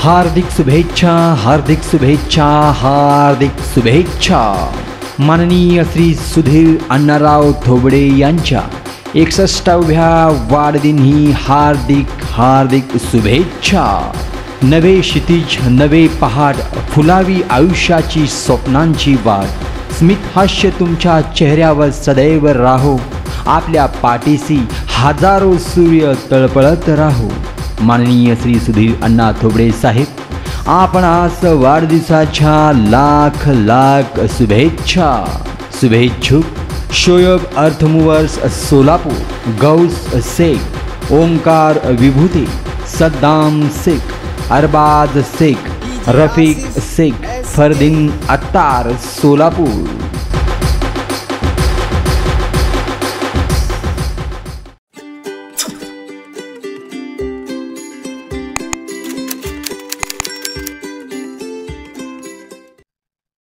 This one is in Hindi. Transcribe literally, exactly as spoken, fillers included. हार्दिक शुभेच्छा हार्दिक शुभेच्छा हार्दिक शुभेच्छा। माननीय श्री सुधीर अण्णाराव थोबडे यांच्या एकसष्टाव्या वाढदिनी हार्दिक हार्दिक शुभेच्छा। नवे क्षितिज नवे पहाड फुलावी आयुष्याची स्वप्नांची वाट, स्मित हास्य तुमच्या चेहऱ्यावर सदैव राहो, आपल्या पाठीशी हजारो सूर्य तळपळत राहो। माननीय श्री सुधीर अण्णा थोबडे साहेब, आपणास वाढदिवसाच्या लाख लाख शुभेच्छा। शुभेच्छुक शोएब अर्थमुवर्स सोलापुर, गौस शेख, ओंकार विभूति, सद्दाम शेख, अरबाज सेख, रफीक सेख, फरदीन अत्तार सोलापुर।